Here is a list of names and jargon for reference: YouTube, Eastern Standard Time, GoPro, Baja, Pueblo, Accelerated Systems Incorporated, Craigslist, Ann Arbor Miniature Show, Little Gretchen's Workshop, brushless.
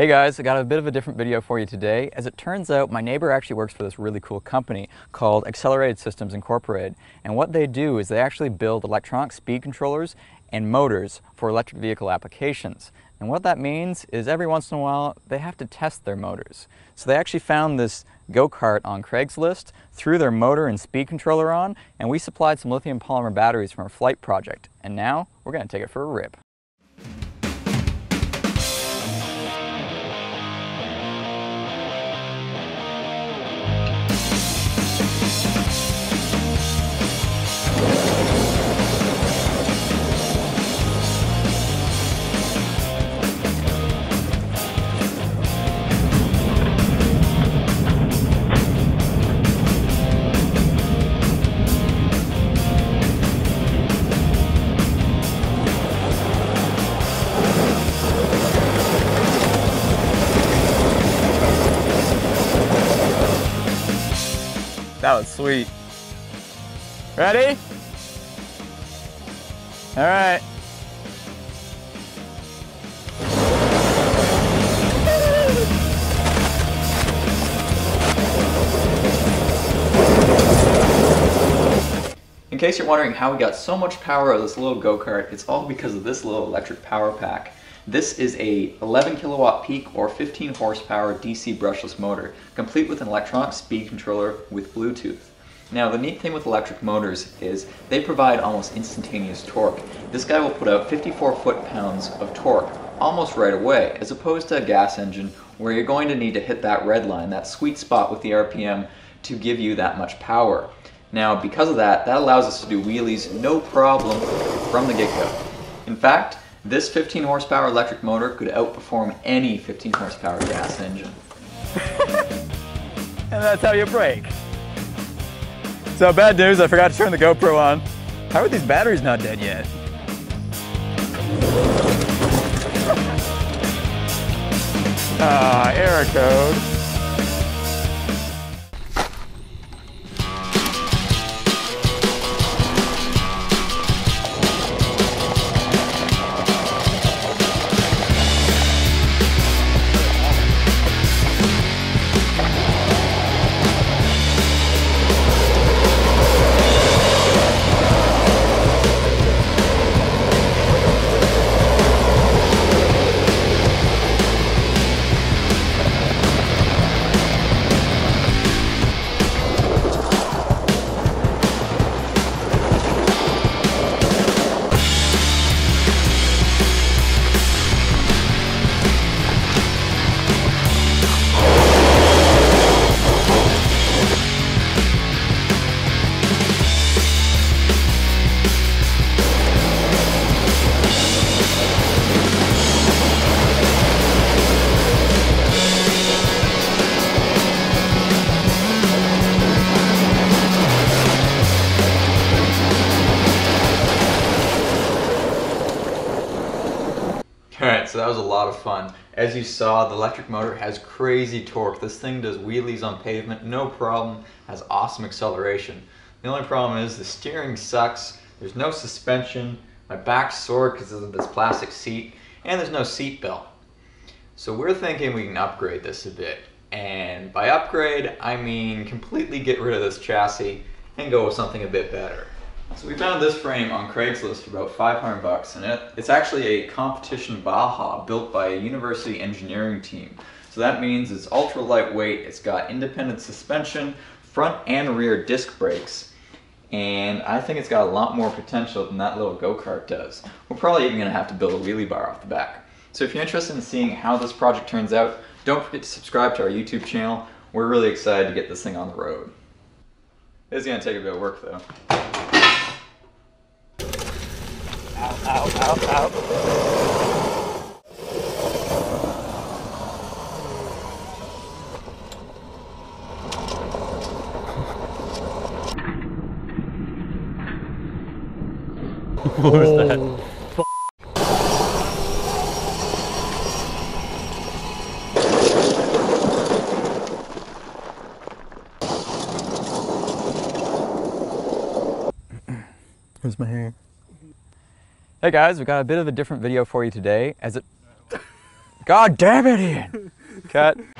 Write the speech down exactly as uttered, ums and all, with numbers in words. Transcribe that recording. Hey guys, I got a bit of a different video for you today. As it turns out, my neighbor actually works for this really cool company called Accelerated Systems Incorporated. And what they do is they actually build electronic speed controllers and motors for electric vehicle applications. And what that means is every once in a while, they have to test their motors. So they actually found this go-kart on Craigslist, threw their motor and speed controller on, and we supplied some lithium polymer batteries from our flight project. And now we're going to take it for a rip. That was sweet. Ready? All right. In case you're wondering how we got so much power out of this little go-kart, it's all because of this little electric power pack. This is a eleven kilowatt peak or fifteen horsepower D C brushless motor, complete with an electronic speed controller with Bluetooth. Now the neat thing with electric motors is they provide almost instantaneous torque. This guy will put out fifty-four foot-pounds of torque almost right away, as opposed to a gas engine where you're going to need to hit that red line, that sweet spot with the R P M, to give you that much power. Now because of that, that allows us to do wheelies no problem from the get-go. In fact, this fifteen horsepower electric motor could outperform any fifteen horsepower gas engine. And that's how you brake. So bad news, I forgot to turn the GoPro on. How are these batteries not dead yet? Ah, error code. Alright, so that was a lot of fun. As you saw, the electric motor has crazy torque. This thing does wheelies on pavement, no problem, has awesome acceleration. The only problem is the steering sucks, there's no suspension, my back's sore because of this plastic seat, and there's no seat belt. So we're thinking we can upgrade this a bit. And by upgrade, I mean completely get rid of this chassis and go with something a bit better. So we found this frame on Craigslist for about five hundred bucks, and it, it's actually a competition Baja built by a university engineering team. So that means it's ultra lightweight, it's got independent suspension, front and rear disc brakes, and I think it's got a lot more potential than that little go-kart does. We're probably even going to have to build a wheelie bar off the back. So if you're interested in seeing how this project turns out, don't forget to subscribe to our YouTube channel. We're really excited to get this thing on the road. It's going to take a bit of work though. Ow, ow, ow, ow. What was that? Oh, where's my hair? Hey guys, we got a bit of a different video for you today. As it, God damn it, Ian. Cut.